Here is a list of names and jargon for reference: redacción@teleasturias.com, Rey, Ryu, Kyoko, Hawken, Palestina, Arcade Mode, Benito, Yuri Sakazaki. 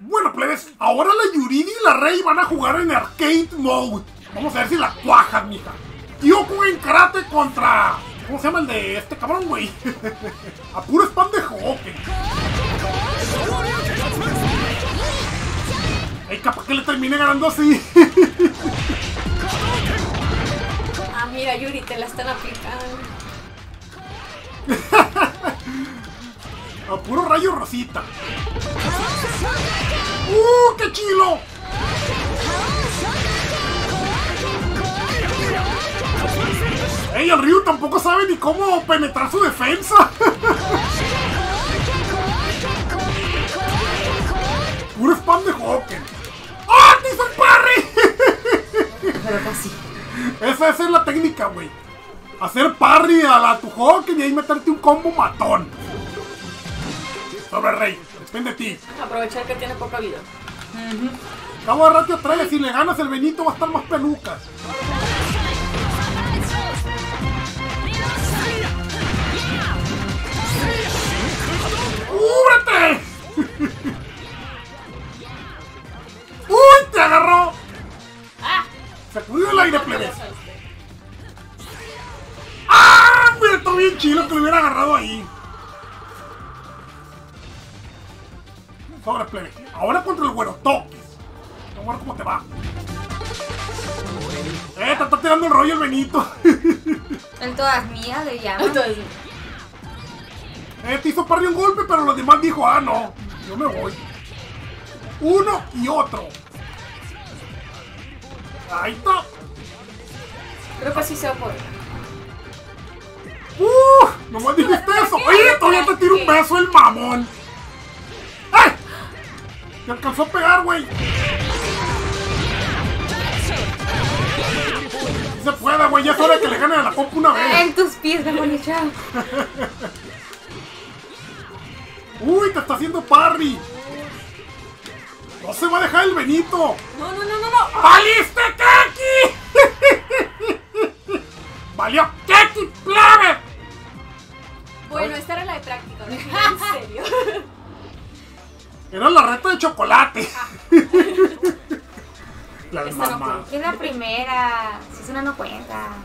Bueno, plebes, ahora la Yuridi y la Rey van a jugar en Arcade Mode. Vamos a ver si la cuajan, mija. Kyoko en karate contra... ¿cómo se llama el de este cabrón, güey? A puro spam de Hawken. Ay, capaz que le termine ganando así. Ah, mira, Yuri, te la están aplicando. A puro rayo rosita. ¡Uh, qué chilo! ¡Ey, el Ryu tampoco sabe ni cómo penetrar su defensa! ¡Puro spam de Hawken! ¡Ah, te hizo un parry! Esa es la técnica, güey. Hacer parry a tu Hawken y ahí meterte un combo matón. Sobre Rey, depende de ti. Aprovechar que tiene poca vida. Cabo de ratio 3, si le ganas el Benito va a estar más pelucas. ¡Cúbrete! ¡Uy, te agarró! ¡Ah! Sacudió el aire, plebes. ¡Ah! Mira, está bien chido que lo hubiera agarrado ahí. Sobre, plebe. Ahora contra el güero toques. Vamos a ver cómo te va. Te está tirando el rollo el Benito. En todas mías le llaman. Te hizo parry un golpe, pero los demás dijo, ah, no, yo me voy. Uno y otro. Ahí está. Creo que así se va a poder. Nomás dijiste eso. Oye, todavía te tiro un beso el mamón. ¡Eh! Te alcanzó a pegar, güey. No se puede, güey. Ya es hora de que le gane a la compu una vez. En tus pies, demonichado. ¡Uy, te está haciendo parry! ¡No se va a dejar el Benito! ¡No! ¡Valiste Keki! ¡Valió Keki, plebe! Bueno, esta era la de práctica, no en serio. Era la reta de chocolate. La de mamá. Es la primera. Si es una no cuenta.